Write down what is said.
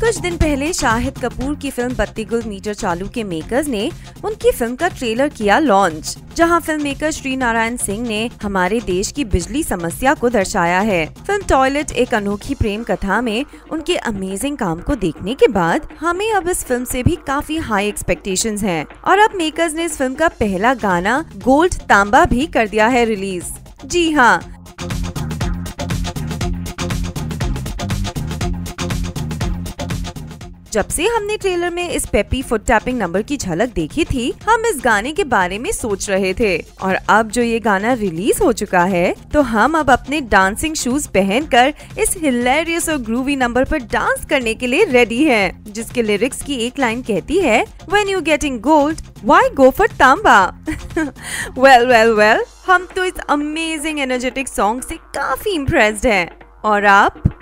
कुछ दिन पहले शाहिद कपूर की फिल्म बत्ती गुल मीटर चालू के मेकर्स ने उनकी फिल्म का ट्रेलर किया लॉन्च, जहां फिल्म मेकर श्री नारायण सिंह ने हमारे देश की बिजली समस्या को दर्शाया है। फिल्म टॉयलेट एक अनोखी प्रेम कथा में उनके अमेजिंग काम को देखने के बाद हमें अब इस फिल्म से भी काफी हाई एक्सपेक्टेशंस हैं और अब मेकर्स ने इस फिल्म का पहला गाना गोल्ड तांबा भी कर दिया है रिलीज। जी हाँ, जब से हमने ट्रेलर में इस पेपी फुट टैपिंग नंबर की झलक देखी थी, हम इस गाने के बारे में सोच रहे थे और अब जो ये गाना रिलीज हो चुका है तो हम अब अपने डांसिंग शूज पहनकर इस हिलेरियस और ग्रूवी नंबर पर डांस करने के लिए रेडी हैं, जिसके लिरिक्स की एक लाइन कहती है When you getting gold, why go for तांबा? Well, हम तो इस अमेजिंग एनर्जेटिक सॉन्ग से काफी इम्प्रेस्ड हैं। और आप?